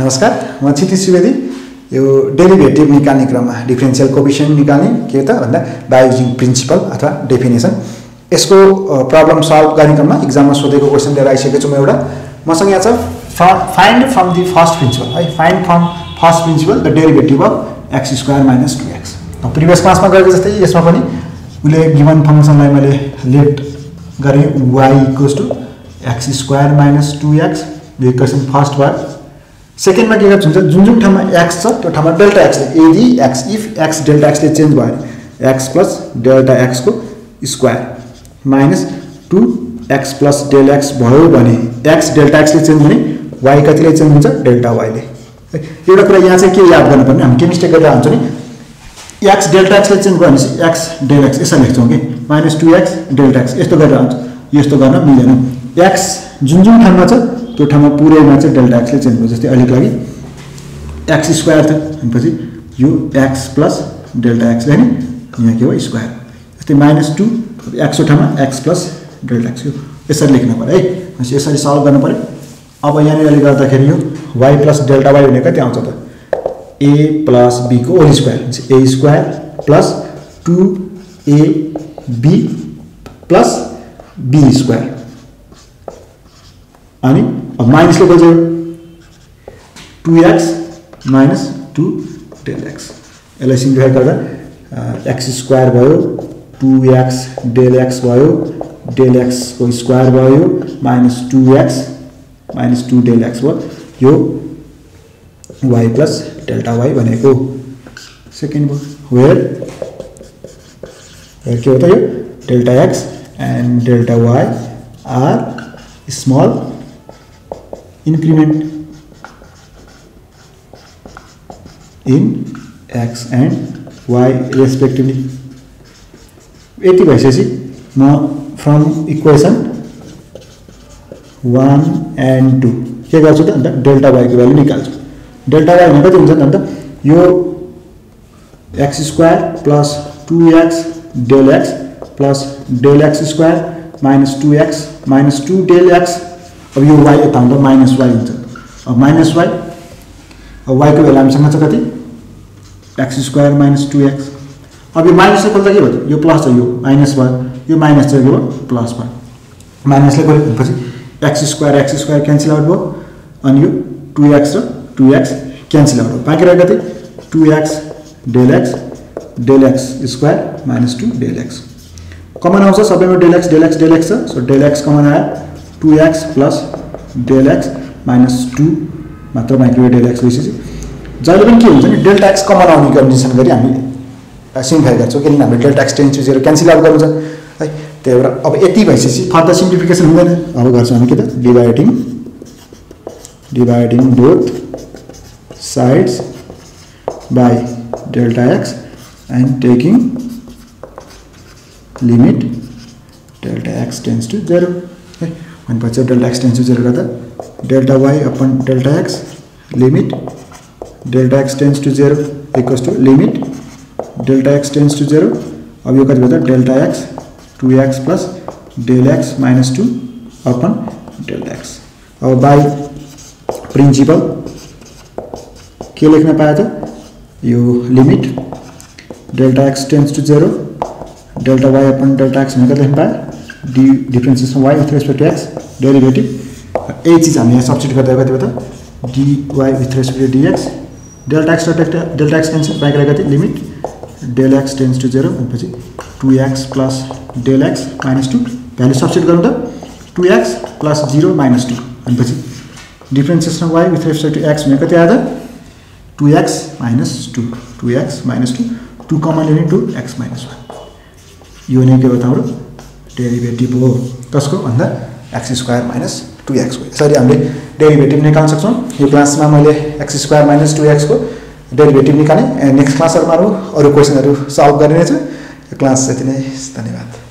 नमस्कार म क्षितिज त्रिवेदी। यो डेरिभेटिभ निकाल्ने क्रममा डिफरेन्शियल कोएफिसिएन्ट निकाल्ने के त भन्दा बाइ युजिङ प्रिन्सिपल अथवा डेफिनेसन। यसको प्रब्लम सल्भ गर्ने क्रममा एक्जाममा सोधेको क्वेसन लिएर आइसकेको छु म। एउटा मसँग यहाँ छ find from the first principle है, find from first principle the derivative of x square minus two x. Previous क्लासमा गरेको जस्तै यसमा पनि उसले गिभन फङ्सनलाई मैले लेट गरेँ y equals to x square minus two x. यो इक्वेसन फर्स्ट भयो। सेकेन्डमा के गर्छ हुन्छ, जुन जुन ठाउँमा एक्स छ त्यो ठाउँमा डेल्टा एक्सले, यदि एक्स इफ एक्स डेल्टा एक्सले चेन्ज भयो भने एक्स प्लस डेल्टा एक्सको square minus two x plus del x भयो भने एक्स डेल्टा एक्सले चेन्ज हुने, वाइ कतिले चेन्ज हुन्छ डेल्टा वाइले। एउटा कुरा यहाँ चाहिँ के याद गर्नुपर्ने, हामी के मिस्टेक गरेर हुन्छ नि, एक्स डेल्टा एक्सले चेन्ज भयो भनेपछि एक्स डेल एक्स यसरी लेख्छौँ कि minus two x delta x यस्तो गरेर हुन्छ। यस्तो गर्न मिल्दैन। एक्स जुन जुन ठाउँमा छ त्यो ठाउँमा पुरैमा चाहिँ डेल्टा एक्सले चेन्ज भयो। जस्तै अहिलेको लागि एक्स स्क्वायर थियो भनेपछि यो एक्स प्लस डेल्टा एक्सले नै यहाँ के हो स्क्वायर। जस्तै माइनस टू एक्सको ठाउँमा एक्स प्लस डेल्टा एक्स, यो यसरी लेख्नु पऱ्यो है। भनेपछि यसरी सल्भ गर्नु पऱ्यो। अब यहाँनिर गर्दाखेरि यो वाइ प्लस डेल्टा वाइ भनेको कति आउँछ त, ए प्लस बीको होल स्क्वायर भनेपछि a square plus two a b plus b square. अनि अब माइनसले गयो two x minus two del x, यसलाई सिम्प्लिफाई गर्दा एक्स स्क्वायर भयो टू एक्स डेल एक्सको स्क्वायर भयो माइनस टू डेल एक्स भयो, यो वाइ प्लस डेल्टा वाइ भनेको। सेकेन्ड भयो वेयर के हो त, यो delta x and delta y are small increment in x and y respectively. यति भएपछि म from equation one and two के गर्छु त अन्त डेल्टा वाइको भ्यालु निकाल्छु। डेल्टा वाइ भने कति हुन्छ त, अन्त यो x square plus two x del x plus del x square minus two del x. अब यो वाइ यता हुँदा माइनस वाइ हुन्छ। अब माइनस वाइ, अब वाइको भ्यालु हामीसँग छ कति, x square minus two x. अब यो माइनसले खोल्दा के भयो, यो प्लस छ यो माइनस भयो, यो माइनस चाहिँ के भयो प्लस भयो। माइनसले खोल्यो भनेपछि एक्स स्क्वायर क्यान्सल आउट भयो, अनि यो टू एक्स क्यान्सल आउट भयो, बाँकी रह्यो कति two x del x square minus two del x. Common आउँछ सबैमा, डेल एक्स छ सो डेल एक्स कमन आयो, two x plus del x minus two मात्र बाँकी डेल एक्स भएपछि जहिले पनि के हुन्छ नि डेल्टा एक्स कमन आउने कन्डिसन गरी हामी सिम्प्लिफाई गर्छौँ, किनभने हामीले delta x tends to zero cancel out गर्नु छ है। त्यही भएर अब यति भएपछि फर्दर सिम्प्लिफिकेसन हुँदैन। अब गर्छौँ हामी के त dividing both sides by delta x and taking limit delta x tends to zero है। भनेपछि delta x tends to zero गर्दा delta y upon delta x limit delta x tends to zero equals to limit delta x tends to zero. अब यो कति भयो त delta x two x plus del x minus two upon delta x. अब by principle के लेख्न पाए त, यो limit delta x tends to zero delta y upon delta x भनेर लेख्न पाए, D differentiation y with respect to x derivative. यही चिज हामीले यहाँ सब्सिट गर्दा कति भयो त Dibai with respect to dx delta x cancel, बाँकी रहेको कति limit del x tends to zero भनेपछि two x plus del x minus two. Value substitute गरौँ त, two x plus zero minus two भनेपछि differentiation y with respect to x भने कति आयो त two x minus two two common लिने two x minus one. यो नै के हो त हाम्रो डेरिभेटिभ हो, कसको भन्दा एक्स स्क्वायर माइनस टू एक्सको। यसरी हामीले डेरिभेटिभ निकाल्न सक्छौँ। यो क्लासमा मैले एक्स स्क्वायर माइनस टू एक्सको डेरिभेटिभ निकालेँ। नेक्स्ट क्लासहरूमा अरू क्वेसनहरू सल्भ गर्ने नै छु। यो क्लास यति नै, धन्यवाद।